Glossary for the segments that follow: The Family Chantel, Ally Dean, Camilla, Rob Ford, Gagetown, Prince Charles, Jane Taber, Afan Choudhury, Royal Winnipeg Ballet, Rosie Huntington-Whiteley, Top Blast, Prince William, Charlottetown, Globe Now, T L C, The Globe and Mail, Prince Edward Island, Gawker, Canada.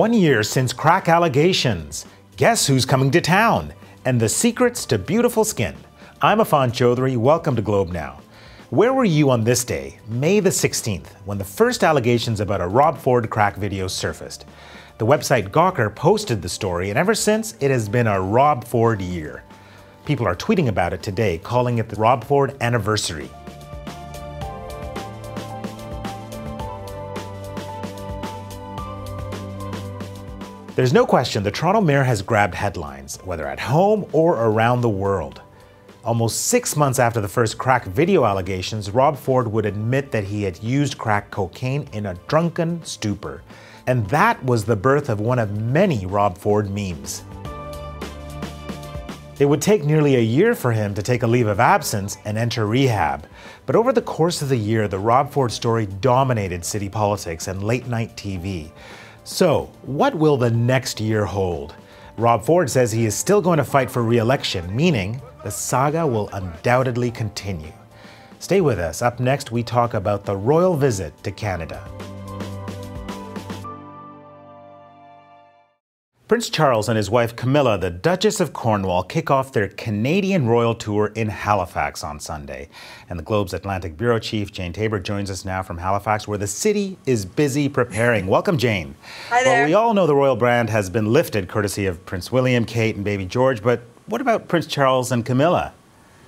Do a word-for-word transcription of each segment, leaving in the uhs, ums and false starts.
one year since crack allegations. Guess who's coming to town? And the secrets to beautiful skin. I'm Afan Choudhury, welcome to Globe Now. Where were you on this day, May the sixteenth, when the first allegations about a Rob Ford crack video surfaced? The website Gawker posted the story, and ever since, it has been a Rob Ford year. People are tweeting about it today, calling it the Rob Ford anniversary. There's no question the Toronto mayor has grabbed headlines, whether at home or around the world. Almost six months after the first crack video allegations, Rob Ford would admit that he had used crack cocaine in a drunken stupor. And that was the birth of one of many Rob Ford memes. It would take nearly a year for him to take a leave of absence and enter rehab. But over the course of the year, the Rob Ford story dominated city politics and late-night T V. So, what will the next year hold? Rob Ford says he is still going to fight for re-election, meaning the saga will undoubtedly continue. Stay with us. Up next, we talk about the royal visit to Canada. Prince Charles and his wife Camilla, the Duchess of Cornwall, kick off their Canadian royal tour in Halifax on Sunday. And the Globe's Atlantic Bureau Chief, Jane Taber, joins us now from Halifax, where the city is busy preparing. Welcome, Jane. Hi there. Well, we all know the royal brand has been lifted, courtesy of Prince William, Kate, and baby George, but what about Prince Charles and Camilla?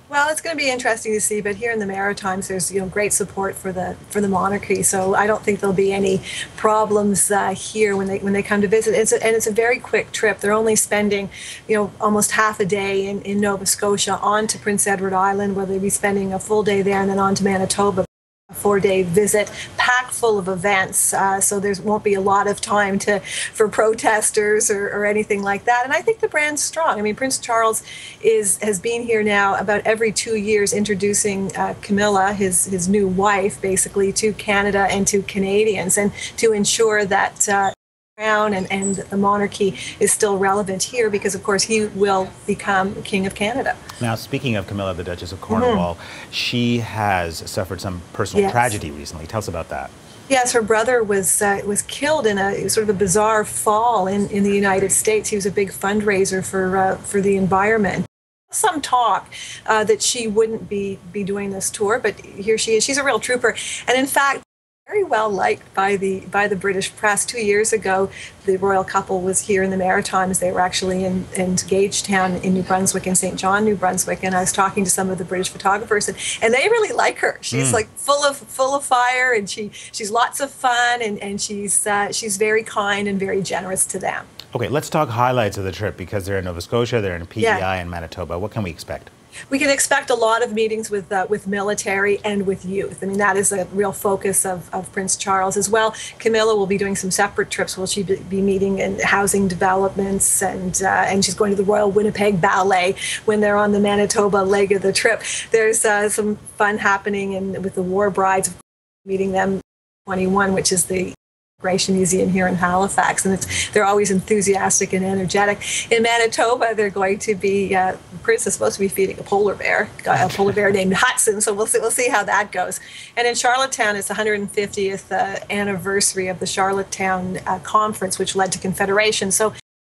Well, it's going to be interesting to see, but here in the Maritimes, there's you know great support for the for the monarchy, so I don't think there'll be any problems uh, here when they when they come to visit. It's a, and it's a very quick trip. They're only spending, you know, almost half a day in, in Nova Scotia, on to Prince Edward Island, where they'll be spending a full day there, and then on to Manitoba. Four-day visit, packed full of events, uh, so there won't be a lot of time to for protesters or, or anything like that. And I think the brand's strong. I mean, Prince Charles is has been here now about every two years, introducing uh, Camilla, his his new wife, basically to Canada and to Canadians, and to ensure that uh, the crown and, and the monarchy is still relevant here, because of course he will become King of Canada. Now, speaking of Camilla, the Duchess of Cornwall, mm-hmm. she has suffered some personal yes. tragedy recently. Tell us about that. Yes, her brother was uh, was killed in a sort of a bizarre fall in, in the United States. He was a big fundraiser for uh, for the environment. Some talk uh, that she wouldn't be, be doing this tour, but here she is. She's a real trooper. And in fact, very well liked by the by the British press. Two years ago, the royal couple was here in the Maritimes. They were actually in, in Gagetown in New Brunswick, in Saint John, New Brunswick, and I was talking to some of the British photographers, and, and they really like her. She's mm. like full of full of fire, and she she's lots of fun, and and she's uh, she's very kind and very generous to them. Okay, let's talk highlights of the trip, because they're in Nova Scotia, they're in P E I yeah. and Manitoba. What can we expect? We can expect a lot of meetings with uh, with military and with youth. I mean, that is a real focus of, of Prince Charles as well. Camilla will be doing some separate trips. Will she be meeting in housing developments, and uh, and she's going to the Royal Winnipeg Ballet when they're on the Manitoba leg of the trip. There's uh, some fun happening, and with the war brides, of course, meeting them twenty-one, which is the Immigration Museum here in Halifax, and it's, they're always enthusiastic and energetic. In Manitoba, they're going to be uh, Prince is supposed to be feeding a polar bear, a polar bear named Hudson. So we'll see, we'll see how that goes. And in Charlottetown, it's the one hundred fiftieth uh, anniversary of the Charlottetown uh, conference, which led to Confederation. So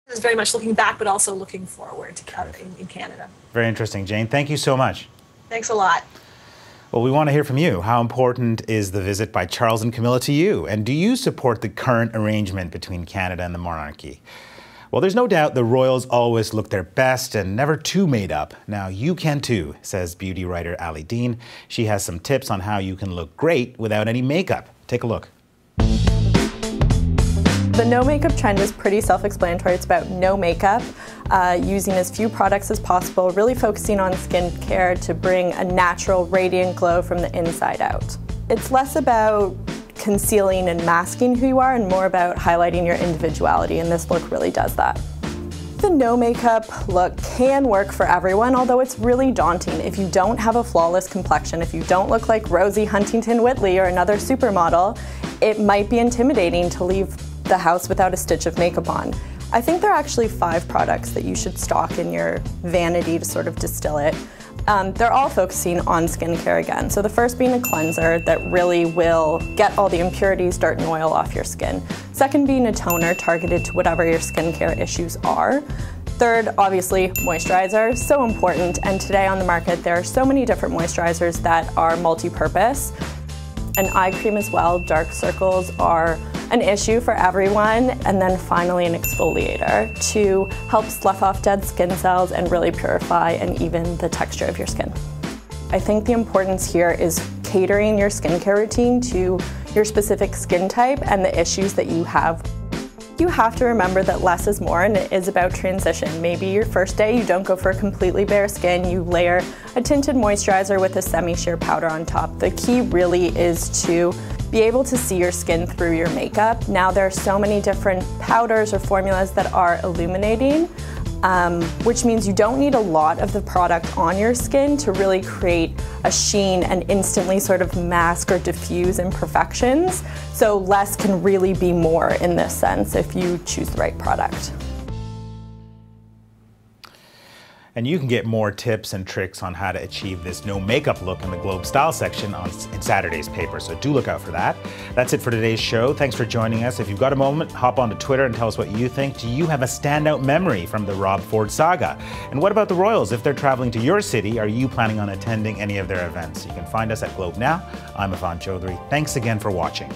it's very much looking back, but also looking forward uh, in, in Canada. Very interesting, Jane. Thank you so much. Thanks a lot. Well, we want to hear from you. How important is the visit by Charles and Camilla to you? And do you support the current arrangement between Canada and the monarchy? Well, there's no doubt the royals always look their best and never too made up. Now, you can too, says beauty writer Ally Dean. She has some tips on how you can look great without any makeup. Take a look. The no makeup trend is pretty self-explanatory. It's about no makeup, uh, using as few products as possible, really focusing on skincare to bring a natural, radiant glow from the inside out. It's less about concealing and masking who you are and more about highlighting your individuality, and this look really does that. The no makeup look can work for everyone, although it's really daunting if you don't have a flawless complexion, if you don't look like Rosie Huntington-Whiteley or another supermodel. It might be intimidating to leave the house without a stitch of makeup on. I think there are actually five products that you should stock in your vanity to sort of distill it. Um, they're all focusing on skincare again. So the first being a cleanser that really will get all the impurities, dirt and oil off your skin. Second being a toner targeted to whatever your skincare issues are. Third, obviously, moisturizer, so important. And today on the market, there are so many different moisturizers that are multi-purpose. An eye cream as well, dark circles are an issue for everyone. And then finally an exfoliator to help slough off dead skin cells and really purify and even the texture of your skin. I think the importance here is catering your skincare routine to your specific skin type and the issues that you have. You have to remember that less is more, and it is about transition. Maybe your first day you don't go for a completely bare skin, you layer a tinted moisturizer with a semi-sheer powder on top. The key really is to be able to see your skin through your makeup. Now there are so many different powders or formulas that are illuminating, um, which means you don't need a lot of the product on your skin to really create a sheen and instantly sort of mask or diffuse imperfections. So less can really be more in this sense if you choose the right product. And you can get more tips and tricks on how to achieve this no makeup look in the Globe Style section on in Saturday's paper, so do look out for that. That's it for today's show. Thanks for joining us. If you've got a moment, hop onto Twitter and tell us what you think. Do you have a standout memory from the Rob Ford saga? And what about the Royals? If they're traveling to your city, are you planning on attending any of their events? You can find us at Globe Now. I'm Afan Choudhury. Thanks again for watching.